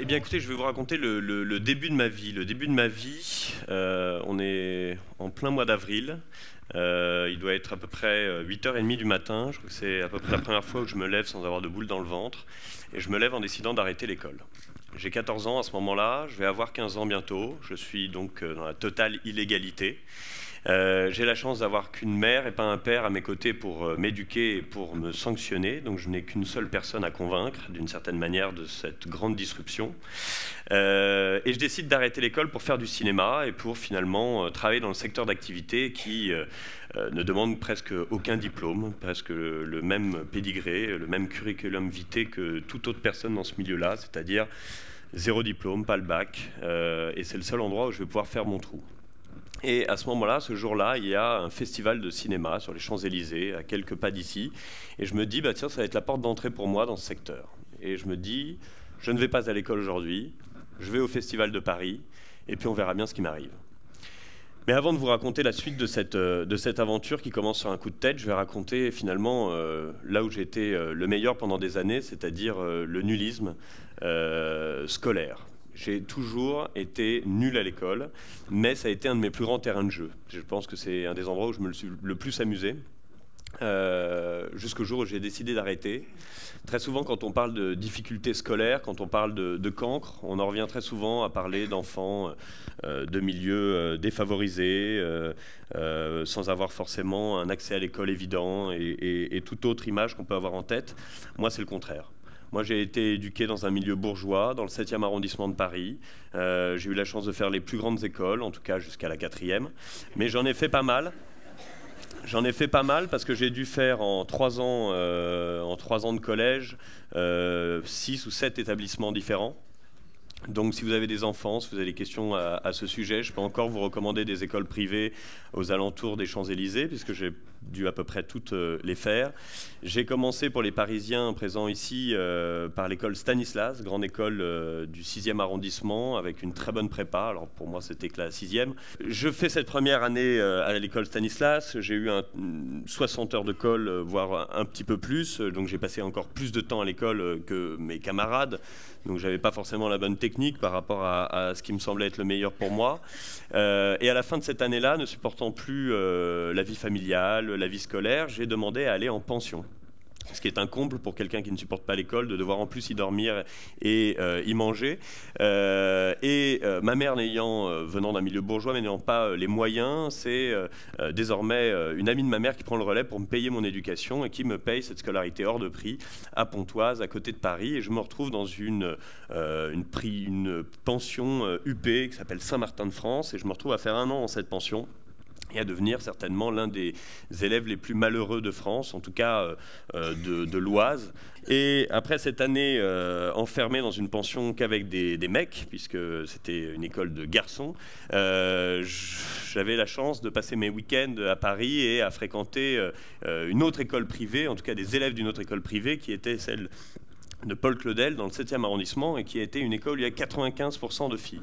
Eh bien écoutez, je vais vous raconter le début de ma vie. Le début de ma vie, on est en plein mois d'avril. Il doit être à peu près 8h30 du matin. Je crois que c'est à peu près la première fois que je me lève sans avoir de boule dans le ventre. Et je me lève en décidant d'arrêter l'école. J'ai 14 ans à ce moment-là, je vais avoir 15 ans bientôt. Je suis donc dans la totale illégalité. J'ai la chance d'avoir qu'une mère et pas un père à mes côtés pour m'éduquer et pour me sanctionner. Donc je n'ai qu'une seule personne à convaincre, d'une certaine manière, de cette grande disruption. Et je décide d'arrêter l'école pour faire du cinéma et pour finalement travailler dans le secteur d'activité qui ne demande presque aucun diplôme, presque le même pédigré, le même curriculum vitae que toute autre personne dans ce milieu-là, c'est-à-dire zéro diplôme, pas le bac. Et c'est le seul endroit où je vais pouvoir faire mon trou. Et à ce moment-là, ce jour-là, il y a un festival de cinéma sur les Champs-Élysées, à quelques pas d'ici. Et je me dis, bah tiens, ça va être la porte d'entrée pour moi dans ce secteur. Et je me dis, je ne vais pas à l'école aujourd'hui, je vais au festival de Paris, et puis on verra bien ce qui m'arrive. Mais avant de vous raconter la suite de cette aventure qui commence sur un coup de tête, je vais raconter finalement là où j'ai été le meilleur pendant des années, c'est-à-dire le nullisme scolaire. J'ai toujours été nul à l'école, mais ça a été un de mes plus grands terrains de jeu. Je pense que c'est un des endroits où je me suis le plus amusé, jusqu'au jour où j'ai décidé d'arrêter. Très souvent, quand on parle de difficultés scolaires, quand on parle de cancre, on en revient très souvent à parler d'enfants de milieux défavorisés, sans avoir forcément un accès à l'école évident et toute autre image qu'on peut avoir en tête. Moi, c'est le contraire. Moi, j'ai été éduqué dans un milieu bourgeois, dans le 7e arrondissement de Paris. J'ai eu la chance de faire les plus grandes écoles, en tout cas jusqu'à la 4e. Mais j'en ai fait pas mal. J'en ai fait pas mal parce que j'ai dû faire en 3 ans de collège 6 ou 7 établissements différents. Donc si vous avez des enfants, si vous avez des questions à ce sujet, je peux encore vous recommander des écoles privées aux alentours des Champs-Élysées, puisque j'ai dû à peu près toutes les faire. J'ai commencé pour les Parisiens présents ici par l'école Stanislas, grande école du 6e arrondissement, avec une très bonne prépa. Alors pour moi c'était que la 6e. Je fais cette première année à l'école Stanislas, j'ai eu 60 heures de colle, voire un petit peu plus, donc j'ai passé encore plus de temps à l'école que mes camarades, donc j'avais pas forcément la bonne technique par rapport à ce qui me semblait être le meilleur pour moi. Et à la fin de cette année-là, ne supportant plus la vie familiale, la vie scolaire, j'ai demandé à aller en pension. Ce qui est un comble pour quelqu'un qui ne supporte pas l'école, de devoir en plus y dormir et y manger. Ma mère, venant d'un milieu bourgeois, mais n'ayant pas les moyens, c'est désormais une amie de ma mère qui prend le relais pour me payer mon éducation et qui me paye cette scolarité hors de prix à Pontoise, à côté de Paris. Et je me retrouve dans une pension huppée qui s'appelle Saint-Martin-de-France. Et je me retrouve à faire 1 an dans cette pension. Et à devenir certainement l'un des élèves les plus malheureux de France, en tout cas de l'Oise. Et après cette année enfermé dans une pension qu'avec des mecs, puisque c'était une école de garçons, j'avais la chance de passer mes week-ends à Paris et à fréquenter une autre école privée, en tout cas des élèves d'une autre école privée, qui était celle de Paul Claudel dans le 7e arrondissement, et qui a été une école où il y a 95% de filles.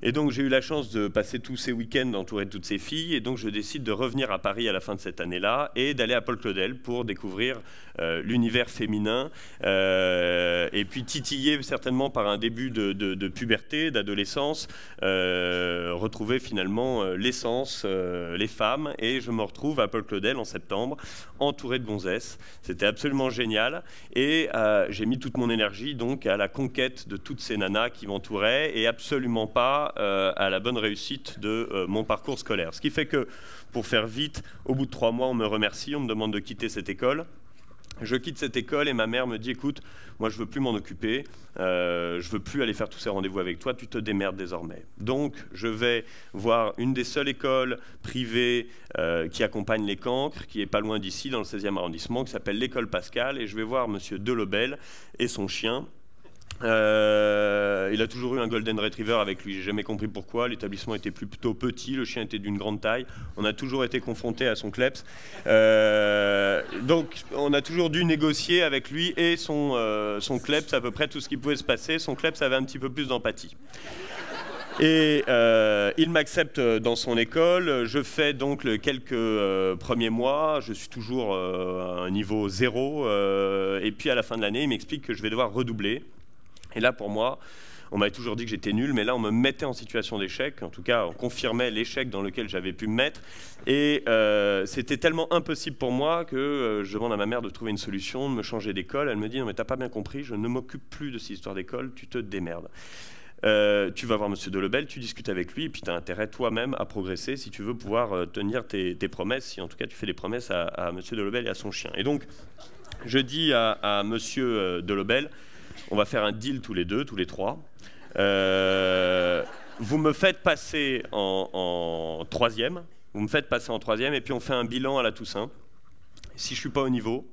Et donc j'ai eu la chance de passer tous ces week-ends entouré de toutes ces filles, et donc je décide de revenir à Paris à la fin de cette année-là et d'aller à Paul Claudel pour découvrir l'univers féminin, et puis titillé certainement par un début de puberté, d'adolescence, retrouver finalement l'essence, les femmes, et je me retrouve à Paul Claudel en septembre, entouré de gonzesses. C'était absolument génial, et j'ai mis toute mon énergie donc à la conquête de toutes ces nanas qui m'entouraient, et absolument pas à la bonne réussite de mon parcours scolaire. Ce qui fait que, pour faire vite, au bout de 3 mois, on me remercie, on me demande de quitter cette école. Je quitte cette école et ma mère me dit « Écoute, moi je veux plus m'en occuper, je veux plus aller faire tous ces rendez-vous avec toi, tu te démerdes désormais. » Donc je vais voir une des seules écoles privées qui accompagne les cancres, qui est pas loin d'ici, dans le 16e arrondissement, qui s'appelle l'école Pascal, et je vais voir monsieur Delobel et son chien. Il a toujours eu un golden retriever avec lui, j'ai jamais compris pourquoi, l'établissement était plutôt petit, le chien était d'une grande taille, on a toujours été confronté à son kleps, donc on a toujours dû négocier avec lui et son kleps à peu près tout ce qui pouvait se passer. Son kleps avait un petit peu plus d'empathie. Et il m'accepte dans son école. Je fais donc quelques premiers mois. Je suis toujours à un niveau zéro. Et puis à la fin de l'année, il m'explique que je vais devoir redoubler. Et là, pour moi, on m'avait toujours dit que j'étais nul, mais là, on me mettait en situation d'échec. En tout cas, on confirmait l'échec dans lequel j'avais pu me mettre. Et c'était tellement impossible pour moi que je demande à ma mère de trouver une solution, de me changer d'école. Elle me dit « Non, mais t'as pas bien compris, je ne m'occupe plus de ces histoires d'école, tu te démerdes. » Tu vas voir M. Delobel, tu discutes avec lui, et puis tu as intérêt toi-même à progresser si tu veux pouvoir tenir tes promesses, si en tout cas tu fais des promesses à M. Delobel et à son chien. Et donc, je dis à M. Delobel, on va faire un deal tous les deux, tous les trois. Vous me faites passer en troisième, et puis on fait un bilan à la Toussaint. Si je ne suis pas au niveau,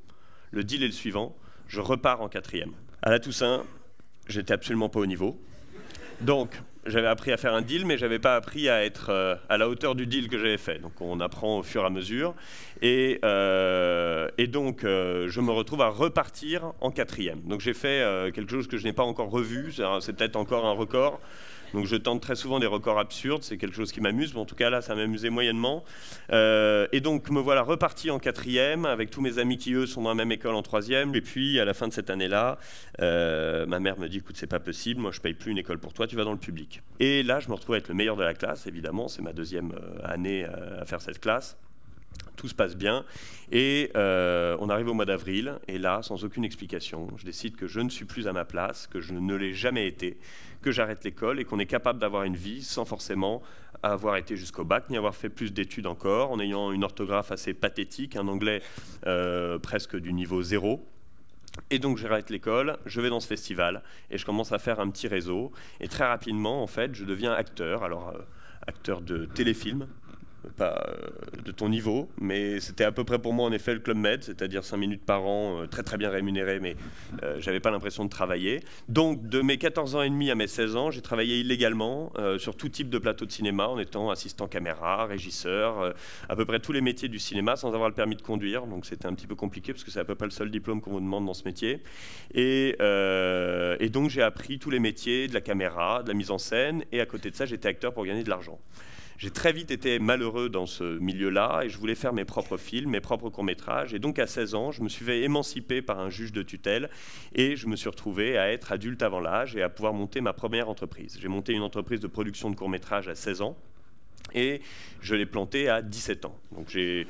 le deal est le suivant, je repars en quatrième. À la Toussaint, j'étais absolument pas au niveau. Donc, j'avais appris à faire un deal, mais je n'avais pas appris à être à la hauteur du deal que j'avais fait. Donc, on apprend au fur et à mesure. Et donc, je me retrouve à repartir en quatrième. Donc, j'ai fait quelque chose que je n'ai pas encore revu. C'est peut-être encore un record. Donc, je tente très souvent des records absurdes. C'est quelque chose qui m'amuse. Mais en tout cas, là, ça m'amusait moyennement. Et donc, me voilà reparti en quatrième, avec tous mes amis qui, eux, sont dans la même école en troisième. Et puis, à la fin de cette année-là, ma mère me dit, écoute, c'est pas possible. Moi, je paye plus une école pour toi. Tu vas dans le public. Et là, je me retrouve à être le meilleur de la classe, évidemment. C'est ma deuxième année à faire cette classe. Tout se passe bien. Et on arrive au mois d'avril. Et là, sans aucune explication, je décide que je ne suis plus à ma place, que je ne l'ai jamais été, que j'arrête l'école et qu'on est capable d'avoir une vie sans forcément avoir été jusqu'au bac, ni avoir fait plus d'études encore, en ayant une orthographe assez pathétique, un anglais presque du niveau zéro. Et donc j'arrête l'école, je vais dans ce festival et je commence à faire un petit réseau. Et très rapidement, en fait, je deviens acteur. Alors, acteur de téléfilm, pas de ton niveau, mais c'était à peu près pour moi en effet le Club Med, c'est-à-dire 5 minutes par an, très très bien rémunéré, mais j'avais pas l'impression de travailler. Donc de mes 14 ans et demi à mes 16 ans, j'ai travaillé illégalement sur tout type de plateau de cinéma, en étant assistant caméra, régisseur, à peu près tous les métiers du cinéma sans avoir le permis de conduire, donc c'était un petit peu compliqué parce que c'est à peu près le seul diplôme qu'on vous demande dans ce métier. Et donc j'ai appris tous les métiers de la caméra, de la mise en scène, et à côté de ça j'étais acteur pour gagner de l'argent. J'ai très vite été malheureux dans ce milieu-là et je voulais faire mes propres films, mes propres courts-métrages. Et donc à 16 ans, je me suis fait émanciper par un juge de tutelle et je me suis retrouvé à être adulte avant l'âge et à pouvoir monter ma première entreprise. J'ai monté une entreprise de production de courts-métrages à 16 ans. Et je l'ai planté à 17 ans. Donc j'ai,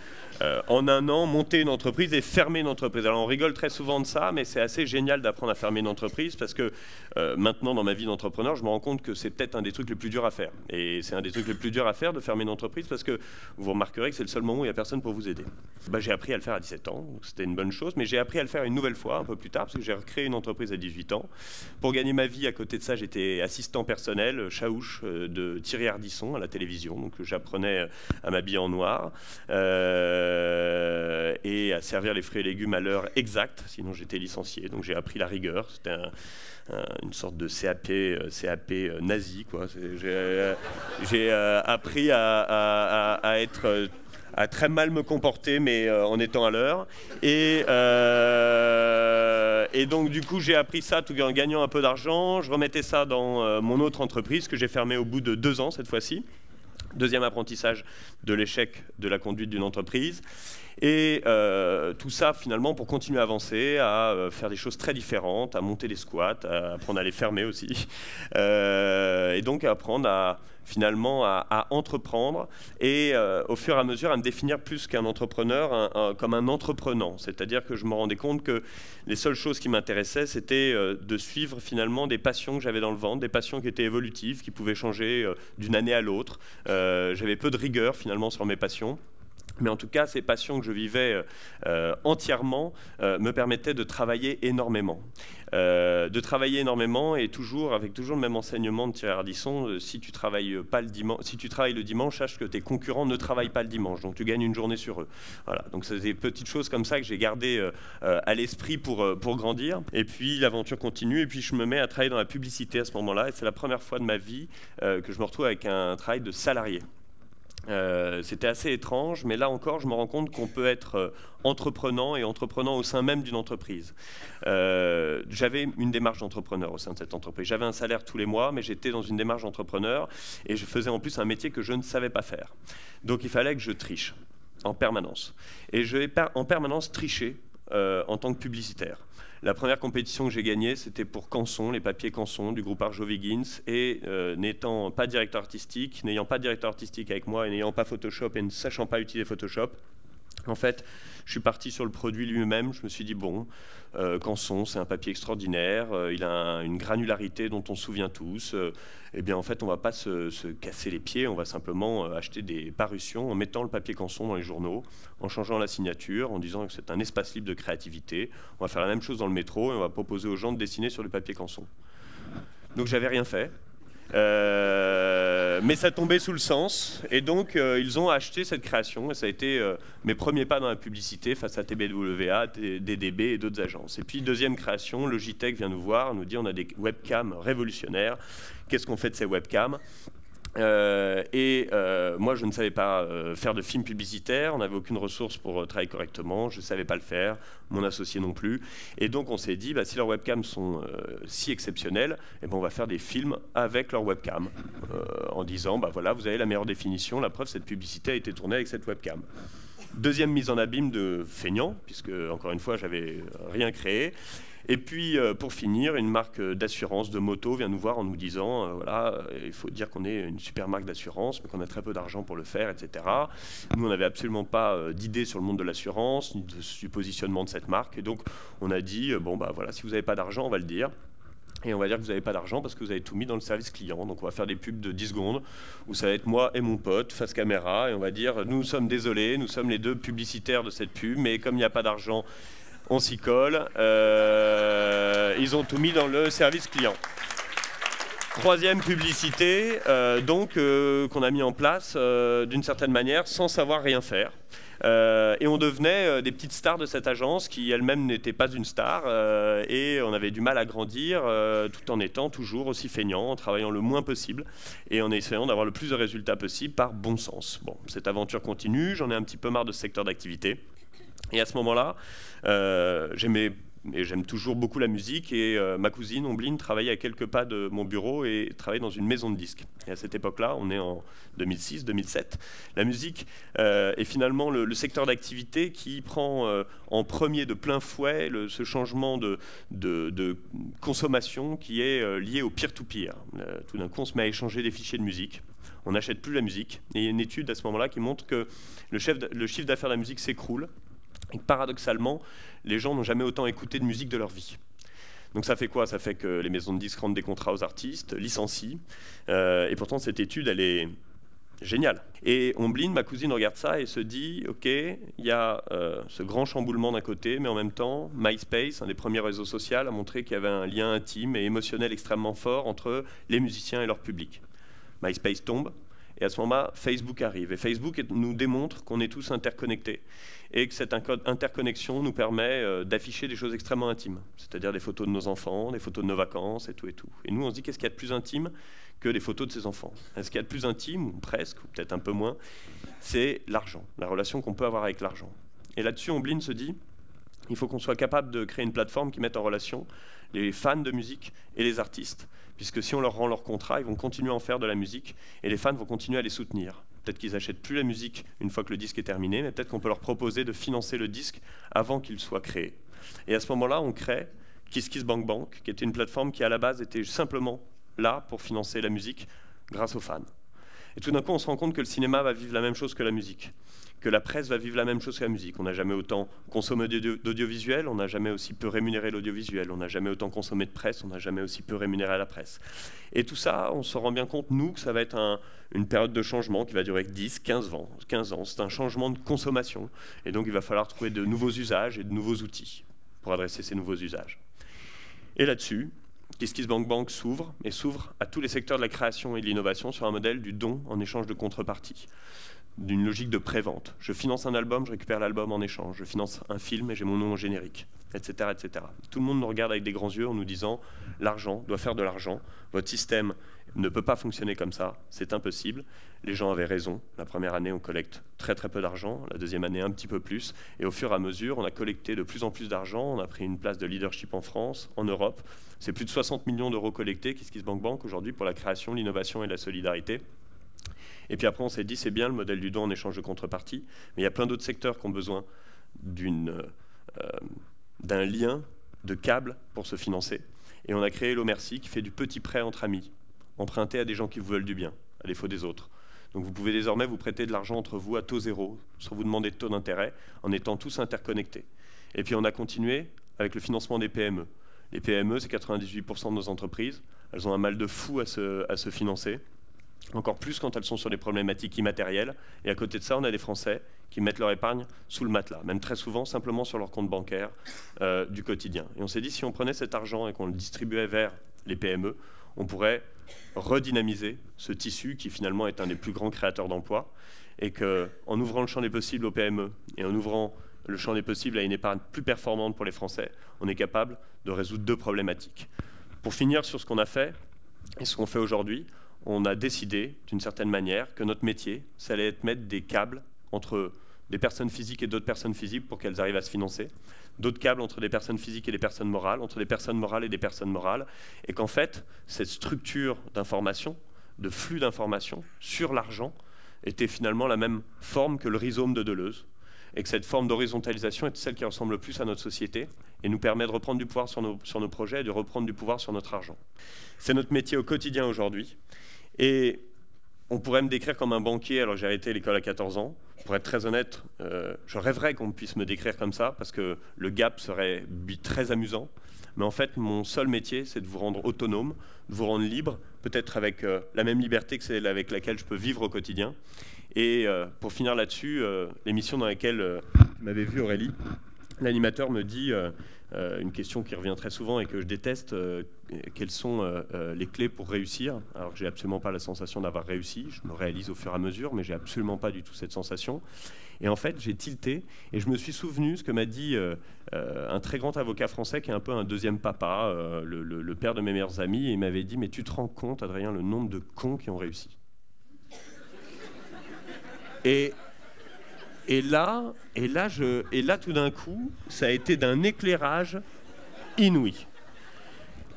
en un an, monté une entreprise et fermé une entreprise. Alors on rigole très souvent de ça, mais c'est assez génial d'apprendre à fermer une entreprise parce que maintenant, dans ma vie d'entrepreneur, je me rends compte que c'est peut-être un des trucs les plus durs à faire. Et c'est un des trucs les plus durs à faire de fermer une entreprise parce que vous remarquerez que c'est le seul moment où il n'y a personne pour vous aider. Bah, j'ai appris à le faire à 17 ans, c'était une bonne chose, mais j'ai appris à le faire une nouvelle fois, un peu plus tard, parce que j'ai recréé une entreprise à 18 ans. Pour gagner ma vie, à côté de ça, j'étais assistant personnel, chaouche de Thierry Ardisson à la télévision. Donc j'apprenais à m'habiller en noir et à servir les fruits et légumes à l'heure exacte, sinon j'étais licencié. Donc j'ai appris la rigueur, c'était une sorte de CAP nazi, quoi. J'ai appris à être... à très mal me comporter, mais en étant à l'heure. Et donc, du coup, j'ai appris ça tout en gagnant un peu d'argent. Je remettais ça dans mon autre entreprise que j'ai fermée au bout de 2 ans, cette fois-ci. Deuxième apprentissage de l'échec de la conduite d'une entreprise. Et tout ça, finalement, pour continuer à avancer, à faire des choses très différentes, à monter des squats, à apprendre à les fermer aussi. Et donc, à apprendre à... finalement à entreprendre et au fur et à mesure à me définir plus qu'un entrepreneur, comme un entreprenant. C'est-à-dire que je me rendais compte que les seules choses qui m'intéressaient, c'était de suivre finalement des passions que j'avais dans le ventre, des passions qui étaient évolutives, qui pouvaient changer d'une année à l'autre. J'avais peu de rigueur finalement sur mes passions. Mais en tout cas, ces passions que je vivais entièrement me permettaient de travailler énormément. Et toujours, avec toujours le même enseignement de Thierry Ardisson, si tu travailles pas le dimanche, si tu travailles le dimanche, sache que tes concurrents ne travaillent pas le dimanche, donc tu gagnes une journée sur eux. Voilà, donc c'est des petites choses comme ça que j'ai gardées à l'esprit pour grandir. Et puis l'aventure continue, et puis je me mets à travailler dans la publicité à ce moment-là, et c'est la première fois de ma vie que je me retrouve avec un travail de salarié. C'était assez étrange, mais là encore, je me rends compte qu'on peut être entreprenant et entreprenant au sein même d'une entreprise. J'avais une démarche d'entrepreneur au sein de cette entreprise. J'avais un salaire tous les mois, mais j'étais dans une démarche d'entrepreneur et je faisais en plus un métier que je ne savais pas faire. Donc il fallait que je triche en permanence. Et je vais en permanence tricher en tant que publicitaire. La première compétition que j'ai gagnée, c'était pour Canson, les papiers Canson du groupe Arjowiggins, et n'étant pas directeur artistique, n'ayant pas de directeur artistique avec moi, et n'ayant pas Photoshop, et ne sachant pas utiliser Photoshop, en fait, je suis parti sur le produit lui-même. Je me suis dit, bon, Canson, c'est un papier extraordinaire, il a une granularité dont on se souvient tous, eh bien en fait, on ne va pas se casser les pieds, on va simplement acheter des parutions en mettant le papier Canson dans les journaux, en changeant la signature, en disant que c'est un espace libre de créativité. On va faire la même chose dans le métro et on va proposer aux gens de dessiner sur le papier Canson. Donc j'avais rien fait. Mais ça tombait sous le sens et donc ils ont acheté cette création et ça a été mes premiers pas dans la publicité face à TBWA, DDB et d'autres agences. Et puis deuxième création, Logitech vient nous voir, nous dit on a des webcams révolutionnaires, qu'est-ce qu'on fait de ces webcams? Moi je ne savais pas faire de film publicitaire, on n'avait aucune ressource pour travailler correctement, je ne savais pas le faire, mon associé non plus, et donc on s'est dit bah, si leurs webcams sont si exceptionnels, eh ben, on va faire des films avec leurs webcams, en disant bah, voilà, vous avez la meilleure définition, la preuve cette publicité a été tournée avec cette webcam. Deuxième mise en abîme de feignant, puisque encore une fois j'avais rien créé. Et puis, pour finir, une marque d'assurance de moto vient nous voir en nous disant voilà, il faut dire qu'on est une super marque d'assurance, mais qu'on a très peu d'argent pour le faire, etc. Nous, on n'avait absolument pas d'idée sur le monde de l'assurance, ni du positionnement de cette marque. Et donc, on a dit bon, bah voilà, si vous n'avez pas d'argent, on va le dire. Et on va dire que vous n'avez pas d'argent parce que vous avez tout mis dans le service client. Donc on va faire des pubs de 10 secondes où ça va être moi et mon pote face caméra. Et on va dire nous sommes désolés, nous sommes les deux publicitaires de cette pub, mais comme il n'y a pas d'argent, on s'y colle. Ils ont tout mis dans le service client. Troisième publicité qu'on a mis en place d'une certaine manière sans savoir rien faire. Et on devenait des petites stars de cette agence qui elle-même n'était pas une star et on avait du mal à grandir tout en étant toujours aussi feignant, en travaillant le moins possible et en essayant d'avoir le plus de résultats possible par bon sens. Bon, cette aventure continue, j'en ai un petit peu marre de ce secteur d'activité et à ce moment-là, j'aime toujours beaucoup la musique et ma cousine Ombline travaillait à quelques pas de mon bureau et travaillait dans une maison de disques. Et à cette époque-là, on est en 2006-2007, la musique est finalement le secteur d'activité qui prend en premier de plein fouet ce changement de consommation qui est lié au peer-to-peer. Tout d'un coup, on se met à échanger des fichiers de musique. On n'achète plus la musique. Et il y a une étude à ce moment-là qui montre que le chiffre d'affaires de la musique s'écroule. Et paradoxalement, les gens n'ont jamais autant écouté de musique de leur vie. Donc ça fait quoi? Ça fait que les maisons de disques rendent des contrats aux artistes, licencient, et pourtant cette étude, elle est géniale. Et Ombline, ma cousine, regarde ça et se dit, ok, il y a ce grand chamboulement d'un côté, mais en même temps, MySpace, un des premiers réseaux sociaux, a montré qu'il y avait un lien intime et émotionnel extrêmement fort entre les musiciens et leur public. MySpace tombe. Et à ce moment-là, Facebook arrive. Et Facebook nous démontre qu'on est tous interconnectés et que cette interconnexion nous permet d'afficher des choses extrêmement intimes, c'est-à-dire des photos de nos enfants, des photos de nos vacances et tout et tout. Et nous, on se dit qu'est-ce qu'il y a de plus intime que des photos de ses enfants? Est-ce qu'il y a de plus intime, ou presque, ou peut-être un peu moins? C'est l'argent, la relation qu'on peut avoir avec l'argent. Et là-dessus, Ombline se dit il faut qu'on soit capable de créer une plateforme qui mette en relation les fans de musique et les artistes, puisque si on leur rend leur contrat, ils vont continuer à en faire de la musique et les fans vont continuer à les soutenir. Peut-être qu'ils n'achètent plus la musique une fois que le disque est terminé, mais peut-être qu'on peut leur proposer de financer le disque avant qu'il soit créé. Et à ce moment-là, on crée Kiss Kiss Bank Bank, qui était une plateforme qui à la base était simplement là pour financer la musique grâce aux fans. Et tout d'un coup, on se rend compte que le cinéma va vivre la même chose que la musique, que la presse va vivre la même chose que la musique. On n'a jamais autant consommé d'audiovisuel, on n'a jamais aussi peu rémunéré l'audiovisuel, on n'a jamais autant consommé de presse, on n'a jamais aussi peu rémunéré la presse. Et tout ça, on se rend bien compte, nous, que ça va être une période de changement qui va durer 10, 15 ans. 15 ans. C'est un changement de consommation. Et donc, il va falloir trouver de nouveaux usages et de nouveaux outils pour adresser ces nouveaux usages. Et là-dessus, Kiss Kiss Bank Bank s'ouvre et s'ouvre à tous les secteurs de la création et de l'innovation sur un modèle du don en échange de contrepartie, d'une logique de prévente. Je finance un album, je récupère l'album en échange. Je finance un film et j'ai mon nom en générique, etc., etc. Tout le monde nous regarde avec des grands yeux en nous disant l'argent doit faire de l'argent. Votre système ne peut pas fonctionner comme ça, c'est impossible. Les gens avaient raison, la première année on collecte très peu d'argent, la deuxième année un petit peu plus, et au fur et à mesure on a collecté de plus en plus d'argent, on a pris une place de leadership en France, en Europe, c'est plus de 60 millions d'euros collectés, Kiss Kiss Bank Bank aujourd'hui pour la création, l'innovation et la solidarité. Et puis après on s'est dit c'est bien le modèle du don en échange de contrepartie, mais il y a plein d'autres secteurs qui ont besoin d'un lien, de câble pour se financer. Et on a créé Hellomerci qui fait du petit prêt entre amis, emprunté à des gens qui vous veulent du bien, à défaut des autres. Donc vous pouvez désormais vous prêter de l'argent entre vous à taux zéro, sans vous demander de taux d'intérêt, en étant tous interconnectés. Et puis on a continué avec le financement des PME. Les PME, c'est 98% de nos entreprises. Elles ont un mal de fou à se financer, encore plus quand elles sont sur des problématiques immatérielles. Et à côté de ça, on a des Français qui mettent leur épargne sous le matelas, même très souvent simplement sur leur compte bancaire du quotidien. Et on s'est dit, si on prenait cet argent et qu'on le distribuait vers les PME, on pourrait redynamiser ce tissu qui finalement est un des plus grands créateurs d'emplois, et qu'en ouvrant le champ des possibles aux PME et en ouvrant le champ des possibles à une épargne plus performante pour les Français, on est capable de résoudre deux problématiques. Pour finir sur ce qu'on a fait et ce qu'on fait aujourd'hui, on a décidé d'une certaine manière que notre métier, ça allait être mettre des câbles entre des personnes physiques et d'autres personnes physiques pour qu'elles arrivent à se financer, d'autres câbles entre des personnes physiques et des personnes morales, entre des personnes morales et des personnes morales, et qu'en fait, cette structure d'information, de flux d'information sur l'argent, était finalement la même forme que le rhizome de Deleuze, et que cette forme d'horizontalisation est celle qui ressemble le plus à notre société et nous permet de reprendre du pouvoir sur nos projets et de reprendre du pouvoir sur notre argent. C'est notre métier au quotidien aujourd'hui, et on pourrait me décrire comme un banquier. Alors j'ai arrêté l'école à 14 ans. Pour être très honnête, je rêverais qu'on puisse me décrire comme ça, parce que le gap serait très amusant. Mais en fait, mon seul métier, c'est de vous rendre autonome, de vous rendre libre, peut-être avec la même liberté que celle avec laquelle je peux vivre au quotidien. Et pour finir là-dessus, l'émission dans laquelle vous m'avez vu, Aurélie, l'animateur me dit une question qui revient très souvent et que je déteste, quelles sont les clés pour réussir? Alors que je n'ai absolument pas la sensation d'avoir réussi, je me réalise au fur et à mesure, mais je n'ai absolument pas du tout cette sensation. Et en fait, j'ai tilté et je me suis souvenu ce que m'a dit un très grand avocat français qui est un peu un deuxième papa, le père de mes meilleurs amis, et il m'avait dit « Mais tu te rends compte, Adrien, le nombre de cons qui ont réussi ?» Et là, tout d'un coup, ça a été d'un éclairage inouï.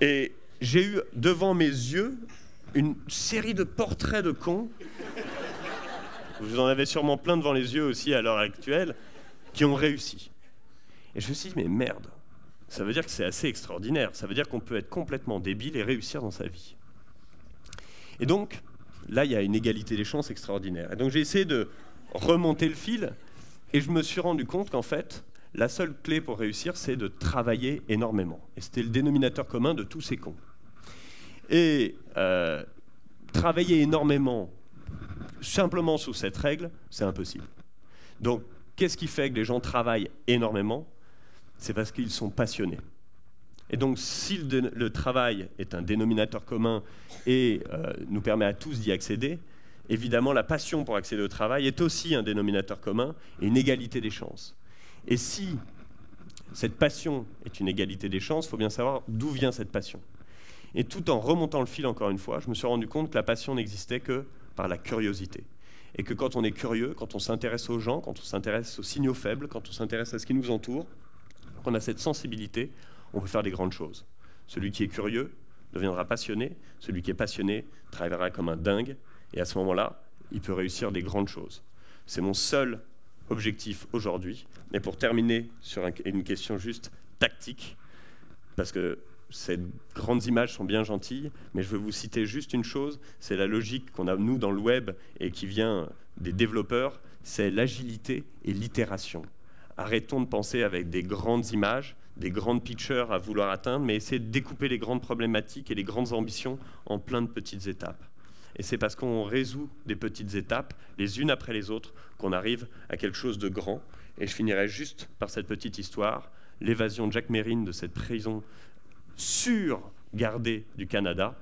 Et j'ai eu devant mes yeux une série de portraits de cons, vous en avez sûrement plein devant les yeux aussi à l'heure actuelle, qui ont réussi. Et je me suis dit, mais merde, ça veut dire que c'est assez extraordinaire, ça veut dire qu'on peut être complètement débile et réussir dans sa vie. Et donc, là, il y a une égalité des chances extraordinaire. Et donc j'ai essayé de remonter le fil, et je me suis rendu compte qu'en fait, la seule clé pour réussir, c'est de travailler énormément. Et c'était le dénominateur commun de tous ces cons. Et travailler énormément, simplement sous cette règle, c'est impossible. Donc, qu'est-ce qui fait que les gens travaillent énormément? C'est parce qu'ils sont passionnés. Et donc, si le travail est un dénominateur commun et nous permet à tous d'y accéder, évidemment, la passion pour accéder au travail est aussi un dénominateur commun et une égalité des chances. Et si cette passion est une égalité des chances, il faut bien savoir d'où vient cette passion. Et tout en remontant le fil encore une fois, je me suis rendu compte que la passion n'existait que par la curiosité. Et que quand on est curieux, quand on s'intéresse aux gens, quand on s'intéresse aux signaux faibles, quand on s'intéresse à ce qui nous entoure, qu'on a cette sensibilité, on peut faire des grandes choses. Celui qui est curieux deviendra passionné, celui qui est passionné travaillera comme un dingue, et à ce moment-là, il peut réussir des grandes choses. C'est mon seul objectif aujourd'hui. Et pour terminer sur une question juste tactique, parce que ces grandes images sont bien gentilles, mais je veux vous citer juste une chose, c'est la logique qu'on a, nous, dans le web et qui vient des développeurs, c'est l'agilité et l'itération. Arrêtons de penser avec des grandes images, des grandes pictures à vouloir atteindre, mais essayez de découper les grandes problématiques et les grandes ambitions en plein de petites étapes. Et c'est parce qu'on résout des petites étapes, les unes après les autres, qu'on arrive à quelque chose de grand. Et je finirai juste par cette petite histoire, l'évasion de Jacques Mesrine de cette prison surgardée du Canada.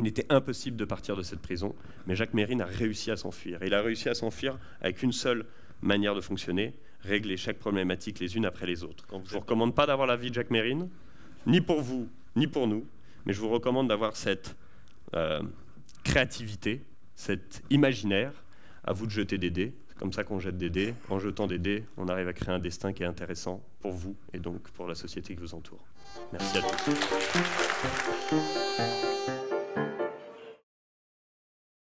Il était impossible de partir de cette prison, mais Jacques Mesrine a réussi à s'enfuir. Et il a réussi à s'enfuir avec une seule manière de fonctionner, régler chaque problématique les unes après les autres. Je ne vous recommande pas d'avoir la vie de Jacques Mesrine, ni pour vous, ni pour nous, mais je vous recommande d'avoir cette créativité, cet imaginaire, à vous de jeter des dés. C'est comme ça qu'on jette des dés. En jetant des dés, on arrive à créer un destin qui est intéressant pour vous et donc pour la société qui vous entoure. Merci à tous.